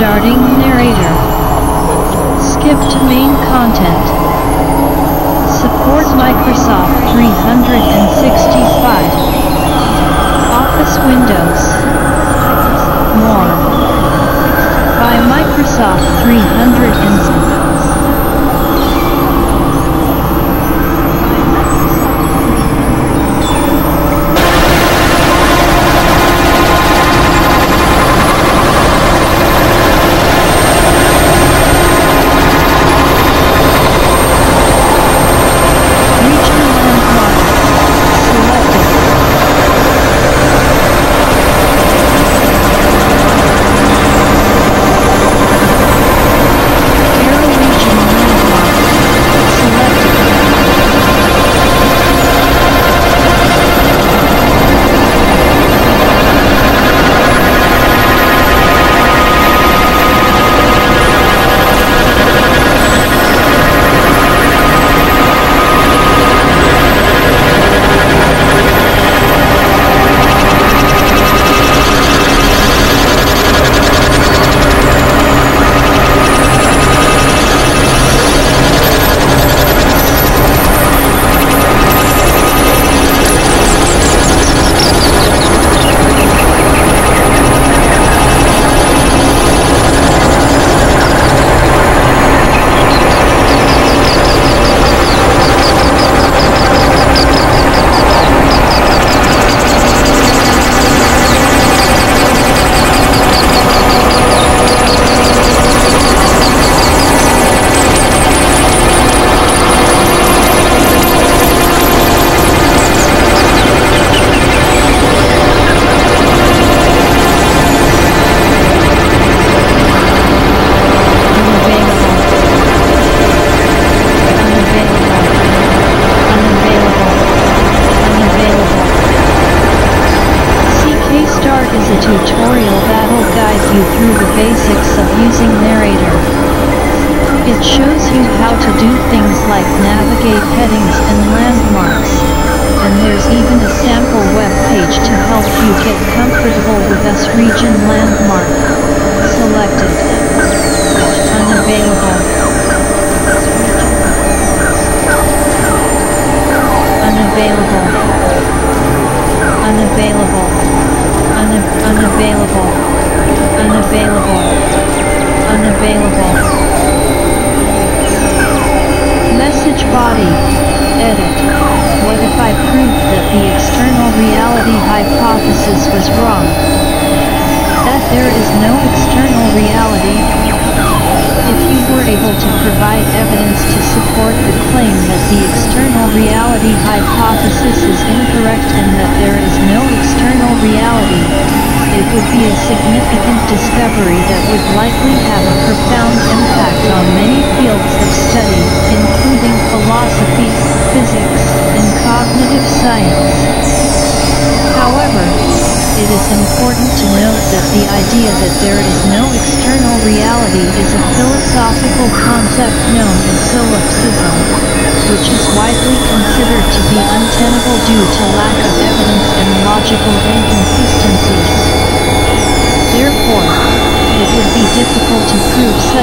Starting narrator. Skip to main content. Support Microsoft 365. Office Windows. More. By Microsoft 365.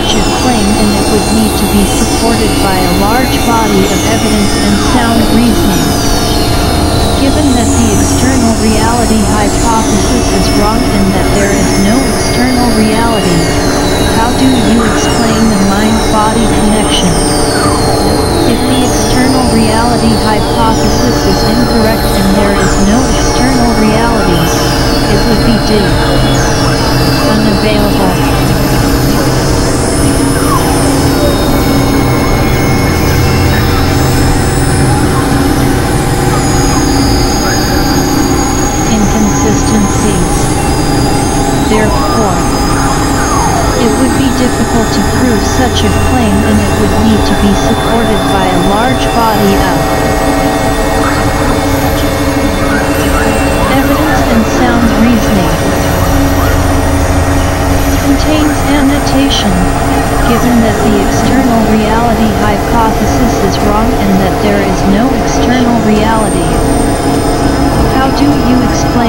Explain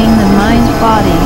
the mind-body.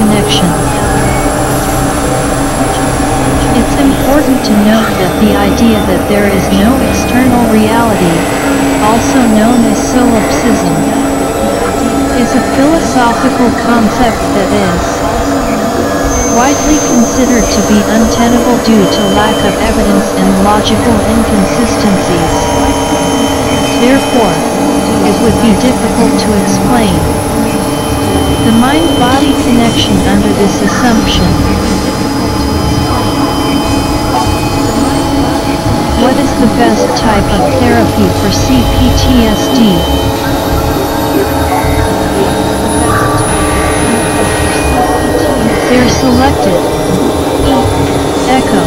connection. It's important to note that the idea that there is no external reality, also known as solipsism, is a philosophical concept that is widely considered to be untenable due to lack of evidence and logical inconsistencies. Therefore, it would be difficult to explain the mind-body connection under this assumption. What is the best type of therapy for CPTSD? They're selected. Echo.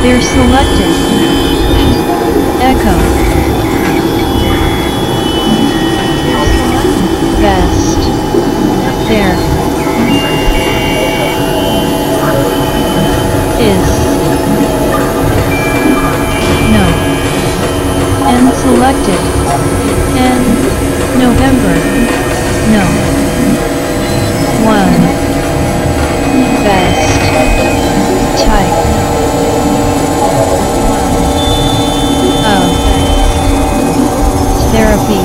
They're selected. Echo. Best. There. Is. No. N selected. N. November. No. 1. Best. Type. Of. Therapy.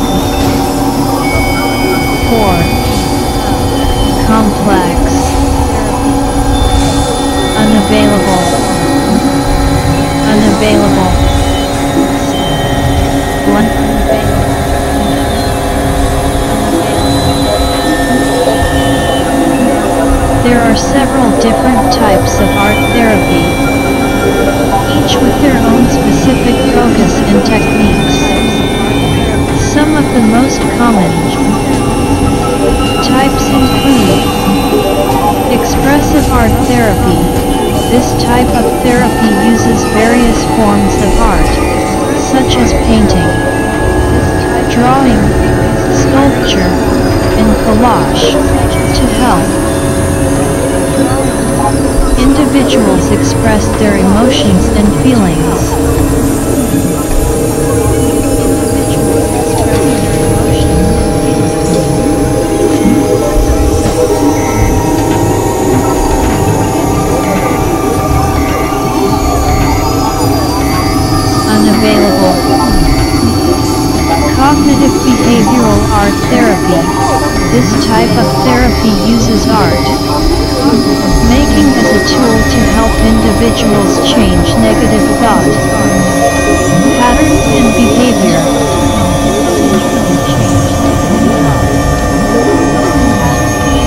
4. Complex. Unavailable. Unavailable. 1. There are several different types of art therapy, each with their own specific focus and techniques. Some of the most common types include expressive art therapy. This type of therapy uses various forms of art, such as painting, drawing, sculpture, and collage, to help individuals express their emotions and feelings. Available. Cognitive behavioral art therapy. This type of therapy uses art making as a tool to help individuals change negative thought patterns and behavior.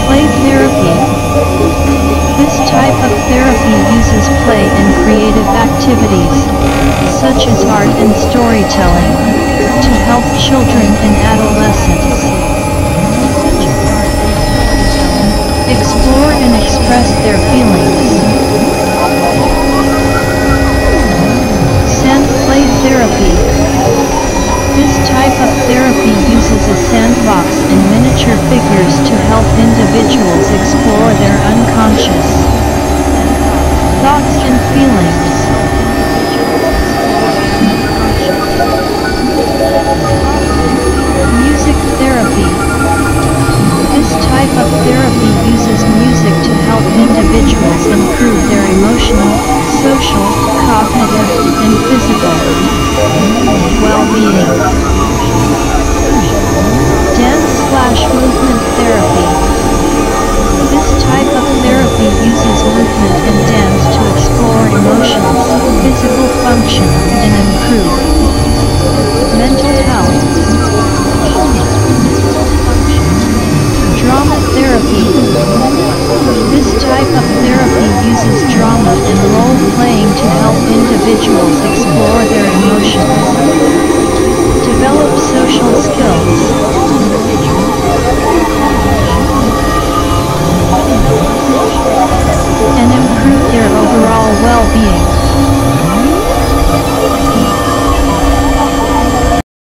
Play therapy. This type of therapy uses play and creative activities, such as art and storytelling, to help children and adolescents explore and express their feelings. Sand play therapy. This type of therapy uses a sandbox and miniature figures to help individuals explore their unconscious thoughts and feelings. Music therapy. This type of therapy uses music to help individuals improve their emotional, social, cognitive, and physical well-being. Dance/movement